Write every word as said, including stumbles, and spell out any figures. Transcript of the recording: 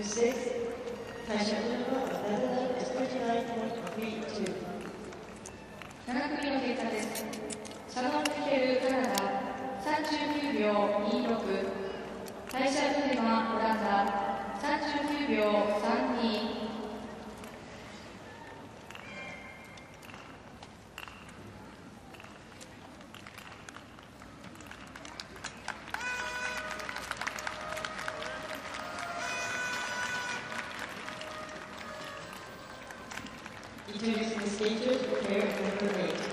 to six,最初のレベル じゅうきゅうてんさんにーにー なな組の結果です。シャノン・ミケル・カナダさんじゅうきゅうびょうにーろく、タイシャ・ルネマ・オランダさんじゅうきゅうびょうさんにー。Introducing the stages, prepare and relate.